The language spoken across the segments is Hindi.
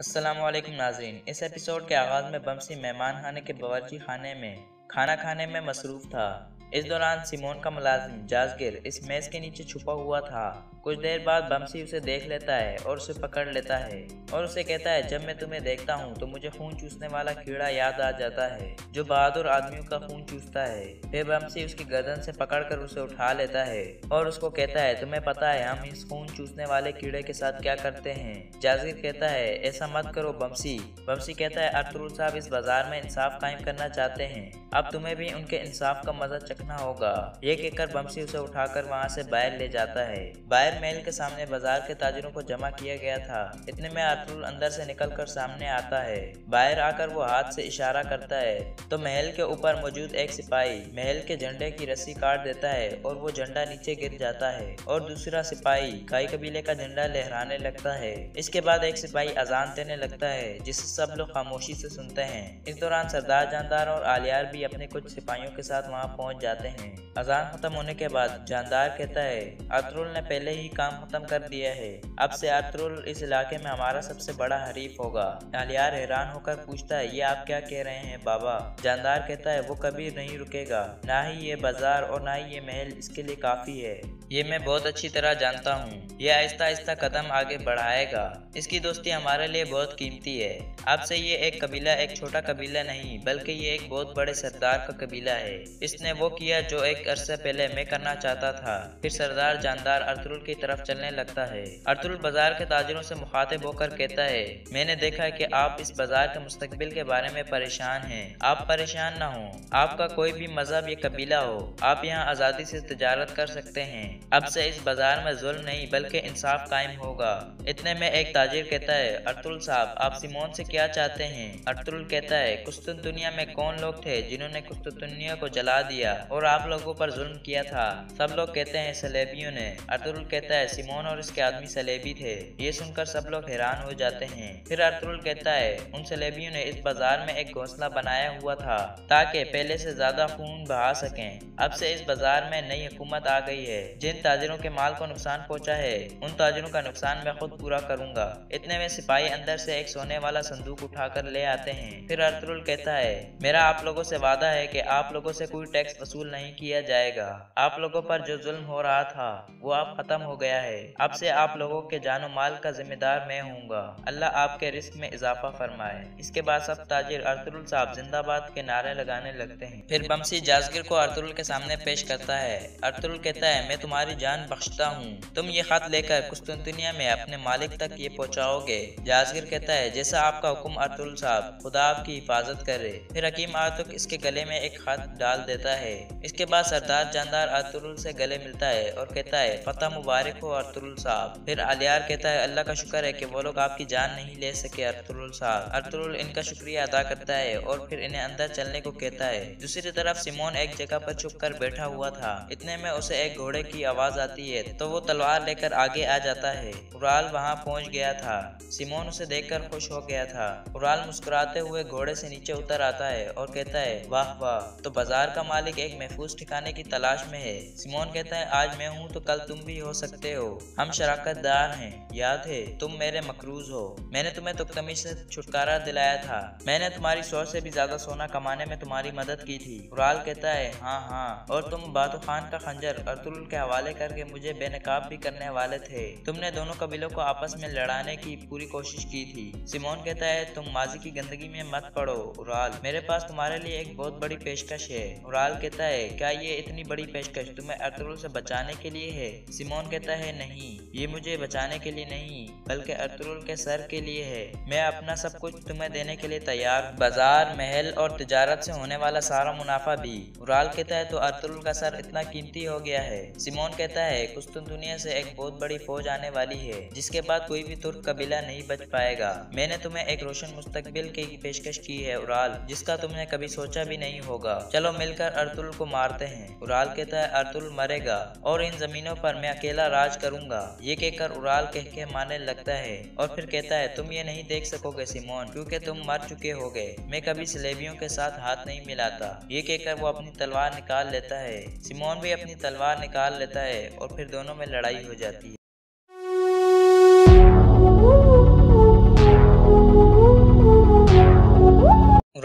अस्सलामुअलैकुम नाज़रीन। इस एपिसोड के आगाज़ में बंसी मेहमान खाने के बावर्ची खाने में खाना खाने में मसरूफ़ था। इस दौरान सिमोन का मुलाजिम जाजगिर इस मेज़ के नीचे छुपा हुआ था। कुछ देर बाद बंसी उसे देख लेता है और उसे पकड़ लेता है और उसे कहता है, जब मैं तुम्हें देखता हूँ तो मुझे खून चूसने वाला कीड़ा याद आ जाता है जो बहादुर आदमियों का खून चूसता है। फिर बंसी उसकी गर्दन से पकड़कर उसे उठा लेता है और उसको कहता है, तुम्हें पता है हम इस खून चूसने वाले कीड़े के साथ क्या करते हैं। जाजगिर कहता है, ऐसा मत करो बंसी। बंसी कहता है, अर्तुरुल साहब इस बाजार में इंसाफ कायम करना चाहते हैं, अब तुम्हें भी उनके इंसाफ का मजा चखना होगा। ये कहकर बंसी उसे उठाकर वहाँ से बाहर ले जाता है। बाहर मेल के सामने बाजार के ताजिरों को जमा किया गया था। इतने में अर्तुरुल अंदर से निकलकर सामने आता है। बाहर आकर वो हाथ से इशारा करता है तो महल के ऊपर मौजूद एक सिपाही महल के झंडे की रस्सी काट देता है और वो झंडा नीचे गिर जाता है और दूसरा सिपाही काई कबीले का झंडा लहराने लगता है। इसके बाद एक सिपाही अजान देने लगता है जिसे सब लोग खामोशी से सुनते हैं। इस दौरान सरदार जानदार और आलियार भी अपने कुछ सिपाहियों के साथ वहाँ पहुँच जाते हैं। अजान खत्म होने के बाद जानदार कहता है, अर्तुरुल ने पहले ही काम खत्म कर दिया है, अब से अर्तुरुल इस इलाके में हमारा सबसे बड़ा हरीफ होगा। आलियार हैरान होकर पूछता है, ये आप क्या कह रहे हैं बाबा। जानदार कहता है, वो कभी नहीं रुकेगा, ना ही ये बाजार और ना ही ये महल इसके लिए काफी है, ये मैं बहुत अच्छी तरह जानता हूँ। ये आहिस्ता आहिस्ता कदम आगे बढ़ाएगा, इसकी दोस्ती हमारे लिए बहुत कीमती है। अब से ये एक कबीला एक छोटा कबीला नहीं बल्कि ये एक बहुत बड़े सरदार का कबीला है। इसने वो किया जो एक अरसे पहले मैं करना चाहता था। फिर सरदार जानदार अर्तुरुल की तरफ चलने लगता है। अर्तुरुल बाजार के ताजिरों से मुखातिब होकर कहता है, मैंने देखा कि आप इस बाजार के मुस्तकबिल के बारे में परेशान हैं। आप परेशान ना हो, आपका कोई भी मजहब ये कबीला हो, आप यहाँ आज़ादी से तजारत कर सकते हैं। अब से इस बाजार में जुल्म नहीं बल्कि इंसाफ कायम होगा। इतने में एक ताजिर कहता है, अर्तुरुल साहब आप सिमोन से क्या चाहते हैं। अर्तुरुल कहता है, कुस्तुनतुनिया में कौन लोग थे जिन्होंने कुस्तुनतुनिया को जला दिया और आप लोगों पर जुल्म किया था। सब लोग कहते हैं सलेबियों ने। अर्तुरुल कहता है, सिमोन और इसके आदमी सलेबी थे। ये सुनकर सब लोग हैरान हो जाते हैं। फिर अर्तुरुल कहता है, उन सलेबियों ने इस बाजार में एक घोंसला बनाया हुआ था ताकि पहले से ज्यादा खून बहा सके। अब से इस बाजार में नई हुकूमत आ गई है, जिन ताजिरों के माल को नुकसान पहुंचा है उन ताजिरों का नुकसान मैं खुद पूरा करूंगा। इतने में सिपाही अंदर से एक सोने वाला संदूक उठाकर ले आते हैं। फिर अर्तुरुल कहता है, मेरा आप लोगों से वादा है कि आप लोगों से कोई टैक्स वसूल नहीं किया जाएगा। आप लोगों पर जो जुल्म हो रहा था वो अब खत्म हो गया है। अब से आप लोगों के जानो माल का जिम्मेदार मैं हूँगा। अल्लाह आपके रिस्क में इजाफा फरमाए। इसके बाद सब ताजिर अर्तुरुल साहब जिंदाबाद के नारे लगाने लगते हैं। फिर बंसी जाजगिर को अर्तुरुल के सामने पेश करता है। अर्तुरुल कहता है, मैं तुम्हारी जान बख्शता हूँ, तुम ये खत लेकर कुस्तुनतुनिया में अपने मालिक तक ये पहुँचाओगे। जाजगिर कहता है, जैसा आपका हुक्म अर्तुरुल साहब, खुदा आपकी हिफाजत करे। फिर हकीम आतुक इसके गले में एक खत डाल देता है। इसके बाद सरदार जानदार अर्तुरुल से गले मिलता है और कहता है, फतह मुबारक हो अर्तुरुल साहब। फिर आलियार कहता है, अल्लाह का शुक्र है कि वो लोग आपकी जान नहीं ले सके अर्तुरुल साहब। अर्तुरुल इनका शुक्रिया अदा करता है और फिर इन्हें अंदर चलने को कहता है। दूसरी तरफ सिमोन एक जगह पर छुप कर बैठा हुआ था। इतने में उसे एक घोड़े की आवाज आती है तो वो तलवार लेकर आगे आ जाता है। उराल वहाँ पहुँच गया था। सिमोन उसे देखकर खुश हो गया था। उराल मुस्कुराते हुए घोड़े से नीचे उतर आता है और कहता है, वाह वाह, तो बाजार का मालिक एक महफूज ठिकाने की तलाश में है। सिमोन कहता है, आज मैं हूँ तो कल तुम भी हो सकते हो, हम शराकतदार हैं। याद है तुम मेरे मकरूज हो, मैंने तुम्हें तोक्तमिश से छुटकारा दिलाया था, मैंने तुम्हारी सोच से भी ज्यादा सोना कमाने में तुम्हारी मदद की थी। उराल कहता है, हाँ, और तुम बातुखान का खंजर अर्तुरुल के वाले करके मुझे बेनकाब भी करने वाले थे, तुमने दोनों कबीलों को आपस में लड़ाने की पूरी कोशिश की थी। सिमोन कहता है, तुम माजी की गंदगी में मत पड़ो उराल, मेरे पास तुम्हारे लिए एक बहुत बड़ी पेशकश है। उराल कहता है, क्या ये इतनी बड़ी पेशकश तुम्हें अर्तुरुल से बचाने के लिए है। सिमोन कहता है, नहीं, ये मुझे बचाने के लिए नहीं बल्कि अर्तुरुल के सर के लिए है। मैं अपना सब कुछ तुम्हें देने के लिए तैयार, बाजार महल और तिजारत से होने वाला सारा मुनाफा भी। उराल कहता है, तो अर्तुरुल का सर इतना कीमती हो गया है। सिमोन कहता है, कुस्तुनतुनिया से एक बहुत बड़ी फौज आने वाली है जिसके बाद कोई भी तुर्क कबीला नहीं बच पाएगा। मैंने तुम्हें एक रोशन मुस्तकबिल की पेशकश की है उराल, जिसका तुमने कभी सोचा भी नहीं होगा। चलो मिलकर अर्तुरुल को मारते हैं। उराल कहता है, अर्तुरुल मरेगा और इन जमीनों पर मैं अकेला राज करूंगा। ये कहकर उराल कह के मारने लगता है और फिर कहता है, तुम ये नहीं देख सकोगे सिमोन, क्योंकि तुम मर चुके होगे। मैं कभी सलेबियों के साथ हाथ नहीं मिलाता। ये कहकर वो अपनी तलवार निकाल लेता है। सिमोन भी अपनी तलवार निकाल लेता है और फिर दोनों में लड़ाई हो जाती है।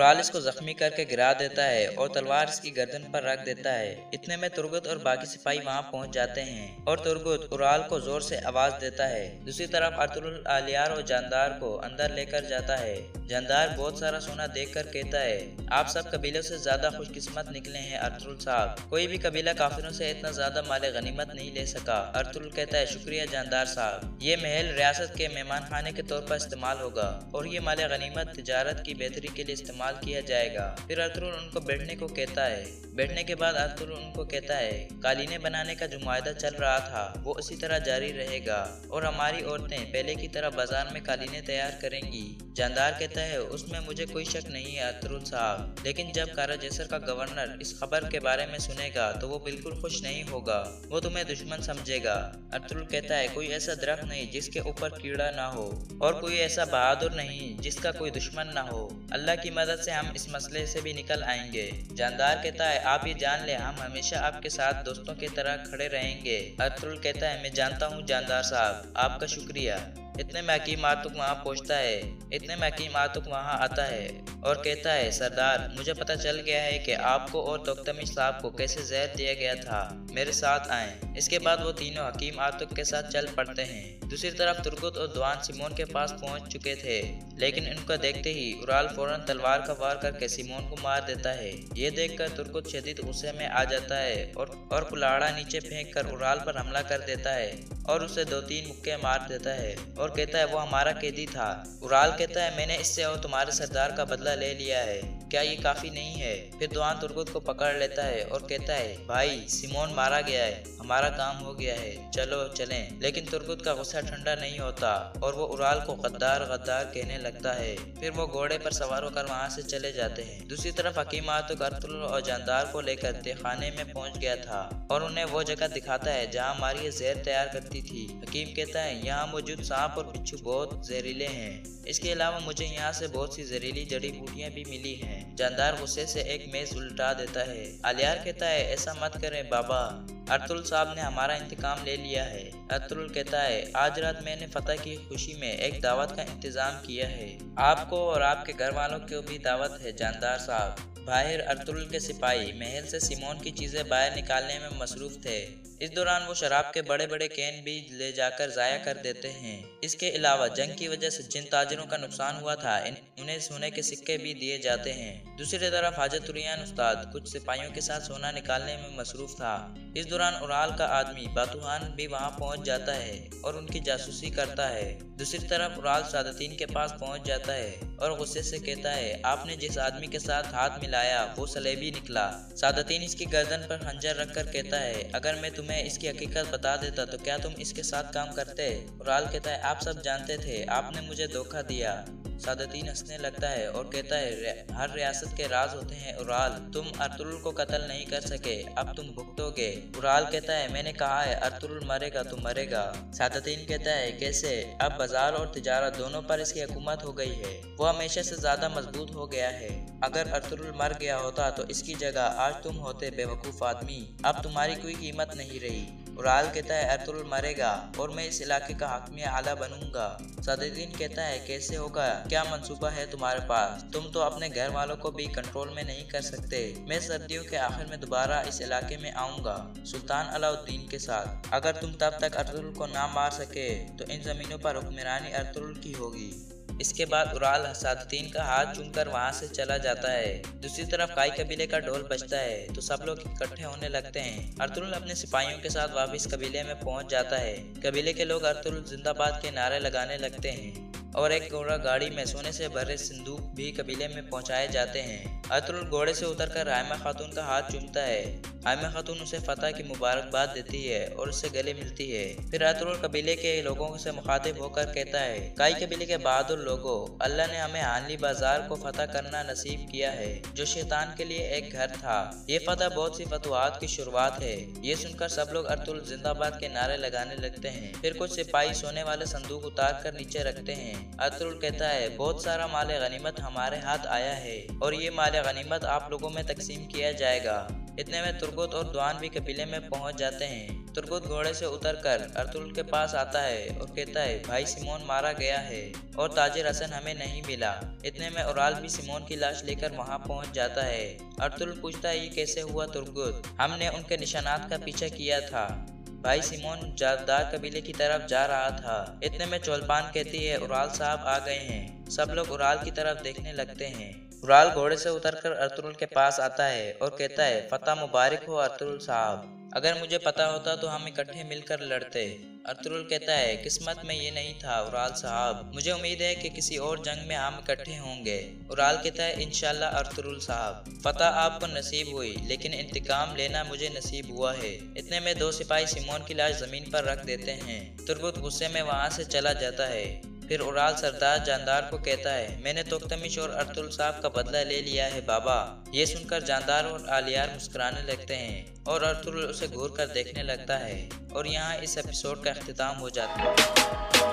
उराल इसको जख्मी करके गिरा देता है और तलवार इसकी गर्दन पर रख देता है। इतने में तुर्गुत और बाकी सिपाही वहाँ पहुँच जाते हैं और तुर्गुत उराल को जोर से आवाज देता है। दूसरी तरफ अर्तुरुल आलियार और जानदार को अंदर लेकर जाता है। जानदार बहुत सारा सोना देखकर कहता है, आप सब कबीलों से ज्यादा खुशकिस्मत निकले हैं अर्तुरुल साहब, कोई भी कबीला काफिरों से इतना ज्यादा माल गनीमत नहीं ले सका। अर्तुरुल कहता है, शुक्रिया जानदार साहब, ये महल रियासत के मेहमान खाने के तौर पर इस्तेमाल होगा और ये माल गनीमत तिजारत की बेहतरी के लिए इस्तेमाल किया जाएगा। फिर अर्तुरुल उनको बैठने को कहता है। बैठने के बाद अर्तुरुल उनको कहता है, कालीने बनाने का जो मुआहदा चल रहा था वो उसी तरह जारी रहेगा और हमारी औरतें पहले की तरह बाजार में कालीने तैयार करेंगी। जानदार कहता है, उसमें मुझे कोई शक नहीं है अर्तुरुल साहब, लेकिन जब काराजैसर का गवर्नर इस खबर के बारे में सुनेगा तो वो बिल्कुल खुश नहीं होगा, वो तुम्हें दुश्मन समझेगा। अर्तुरुल कहता है, कोई ऐसा दरख्त नहीं जिसके ऊपर कीड़ा ना हो और कोई ऐसा बहादुर नहीं जिसका कोई दुश्मन ना हो, अल्लाह की मदद से हम इस मसले से भी निकल आएंगे। जानदार कहता है, आप ये जान ले हम हमेशा आपके साथ दोस्तों की तरह खड़े रहेंगे। अर्तुरुल कहता है, मैं जानता हूँ जानदार साहब, आपका शुक्रिया। इतने में हकीम आतुक वहाँ पहुँचता है। आता है और कहता है, सरदार मुझे पता चल गया है कि आपको और तोक्तमिश साहब को कैसे जहर दिया गया था, मेरे साथ आएं। इसके बाद वो तीनों हकीम आतुक के साथ चल पड़ते हैं। दूसरी तरफ तुर्गुत और दोगान सिमोन के पास पहुँच चुके थे, लेकिन इनको देखते ही उराल फौरन तलवार का वार करके सिमोन को मार देता है। ये देखकर तुर्गुत शदीद गुस्से में आ जाता है और कुल्हाड़ा नीचे फेंक कर उराल पर हमला कर देता है और उसे 2-3 मुक्के मार देता है और कहता है, वो हमारा कैदी था। उराल कहता है, मैंने इससे और तुम्हारे सरदार का बदला ले लिया है, क्या ये काफी नहीं है? फिर दोगान तुर्गुत को पकड़ लेता है और कहता है, भाई सिमोन मारा गया है, हमारा काम हो गया है, चलो चलें। लेकिन तुर्गुत का गुस्सा ठंडा नहीं होता और वो उराल को गद्दार कहने लगता है। फिर वो घोड़े पर सवार होकर वहाँ से चले जाते हैं। दूसरी तरफ हकीम आतुक अर्तुरुल और जानदार को लेकर तहखाने में पहुँच गया था और उन्हें वो जगह दिखाता है जहाँ हमारी ये जहर तैयार करती थी। हकीम कहता है, यहाँ मौजूद सांप और बिच्छू बहुत जहरीले हैं, इसके अलावा मुझे यहाँ से बहुत सी जहरीली जड़ी बूटियाँ भी मिली हैं। जानदार गुस्से से एक मेज उल्टा देता है। आलियार कहता है, ऐसा मत करें बाबा, अर्तुरुल साहब ने हमारा इंतकाम ले लिया है। अर्तुरुल कहता है, आज रात मैंने फतह की खुशी में एक दावत का इंतजाम किया है, आपको और आपके घर वालों को भी दावत है जानदार साहब। बाहर अर्तुरुल के सिपाही महल से सिमोन की चीजें बाहर निकालने में मसरूफ थे। इस दौरान वो शराब के बड़े बड़े कैन भी ले जाकर जाया कर देते हैं। इसके अलावा जंग की वजह से जिन ताजरों का नुकसान हुआ था उन्हें सोने के सिक्के भी दिए जाते हैं। दूसरी तरफ हाजतुरियान उस्ताद कुछ सिपाहियों के साथ सोना निकालने में मसरूफ था। इस दौरान उराल का आदमी बातुहान भी वहाँ पहुँच जाता है और उनकी जासूसी करता है। दूसरी तरफ उराल सादतीन के पास पहुँच जाता है और गुस्से से कहता है, आपने जिस आदमी के साथ हाथ मिलाया वो सलेबी निकला। सादतीन इसकी गर्दन पर खंजर रखकर कहता है, अगर मैं तुम्हें इसकी हकीकत बता देता तो क्या तुम इसके साथ काम करते? उराल कहता है, आप सब जानते थे, आपने मुझे धोखा दिया। सादतीन हंसने लगता है और कहता है, हर रियासत के राज होते हैं उराल, तुम अर्तुरुल को कत्ल नहीं कर सके, अब तुम भुगतोगे। उराल कहता है, मैंने कहा है अर्तुरुल मरेगा तो मरेगा। सादतीन कहता है, कैसे? अब बाजार और तिजारत दोनों पर इसकी हुकूमत हो गई है, वो हमेशा से ज्यादा मजबूत हो गया है। अगर अर्तुरुल मर गया होता तो इसकी जगह आज तुम होते बेवकूफ आदमी, अब तुम्हारी कोई कीमत नहीं रही। उराल कहता है, अर्तुरुल मरेगा और मैं इस इलाके का हाकिम आला बनूंगा। सादतीन कहता है, कैसे होगा? क्या मंसूबा है तुम्हारे पास? तुम तो अपने घर वालों को भी कंट्रोल में नहीं कर सकते। मैं सर्दियों के आखिर में दोबारा इस इलाके में आऊंगा सुल्तान अलाउद्दीन के साथ, अगर तुम तब तक अर्तुरुल को ना मार सके तो इन जमीनों पर हुक्मरानी अर्तुरुल की होगी। इसके बाद उराल सादतीन का हाथ चूमकर वहाँ से चला जाता है। दूसरी तरफ काई कबीले का ढोल बजता है तो सब लोग इकट्ठे होने लगते हैं। अर्तुरुल अपने सिपाहियों के साथ वापस कबीले में पहुँच जाता है। कबीले के लोग अर्तुरुल जिंदाबाद के नारे लगाने लगते हैं और एक घोड़ा गाड़ी में सोने से भरे संदूक भी कबीले में पहुंचाए जाते हैं। अर्तुरुल घोड़े से उतरकर हायमा खातून का हाथ चूमता है। हायमा खातून उसे फतह की मुबारकबाद देती है और उससे गले मिलती है। फिर अर्तुरुल कबीले के लोगों से मुखातिब होकर कहता है, काई कबीले के बहादुर लोगों, अल्लाह ने हमें हानली बाजार को फतह करना नसीब किया है जो शैतान के लिए एक घर था। ये फतह बहुत सी फतवाहत की शुरुआत है। ये सुनकर सब लोग अर्तुरुल जिंदाबाद के नारे लगाने लगते हैं। फिर कुछ सिपाही सोने वाले संदूक उतार कर नीचे रखते हैं। अर्तुरुल कहता है, बहुत सारा माल गनीमत हमारे हाथ आया है और ये माल गनीमत आप लोगों में तकसीम किया जाएगा। इतने में तुर्गुत और द्वान भी कबीले में पहुंच जाते हैं। तुर्गुत घोड़े से उतरकर अर्तुल के पास आता है और कहता है, भाई सिमोन मारा गया है और ताजे रसन हमें नहीं मिला। इतने में उराल भी सिमोन की लाश लेकर वहाँ पहुँच जाता है। अर्तुल पूछता है, ये कैसे हुआ तुर्गुत? हमने उनके निशानात का पीछा किया था। भाई सिमोन जागदार कबीले की तरफ जा रहा था। इतने में चोलपान कहती है, उराल साहब आ गए हैं। सब लोग उराल की तरफ देखने लगते हैं। उराल घोड़े से उतरकर अर्तुल के पास आता है और कहता है, फतह मुबारक हो अर्तुल साहब, अगर मुझे पता होता तो हम इकट्ठे मिलकर लड़ते। अर्तुल कहता है, किस्मत में ये नहीं था उराल साहब, मुझे उम्मीद है कि किसी और जंग में हम इकट्ठे होंगे। उराल कहता है, इंशाल्लाह अर्तुल साहब, फतह आपको नसीब हुई लेकिन इंतकाम लेना मुझे नसीब हुआ है। इतने में दो सिपाही सिमोन की लाश जमीन पर रख देते हैं। तुर्गुत गुस्से में वहाँ से चला जाता है। फिर उराल सरदार जानदार को कहता है, मैंने तोक्तमिश और अर्तुल साहब का बदला ले लिया है बाबा। ये सुनकर जानदार और आलियार मुस्कुराने लगते हैं और अर्तुल उसे घूर कर देखने लगता है। और यहाँ इस एपिसोड का अख्तिताम हो जाता है।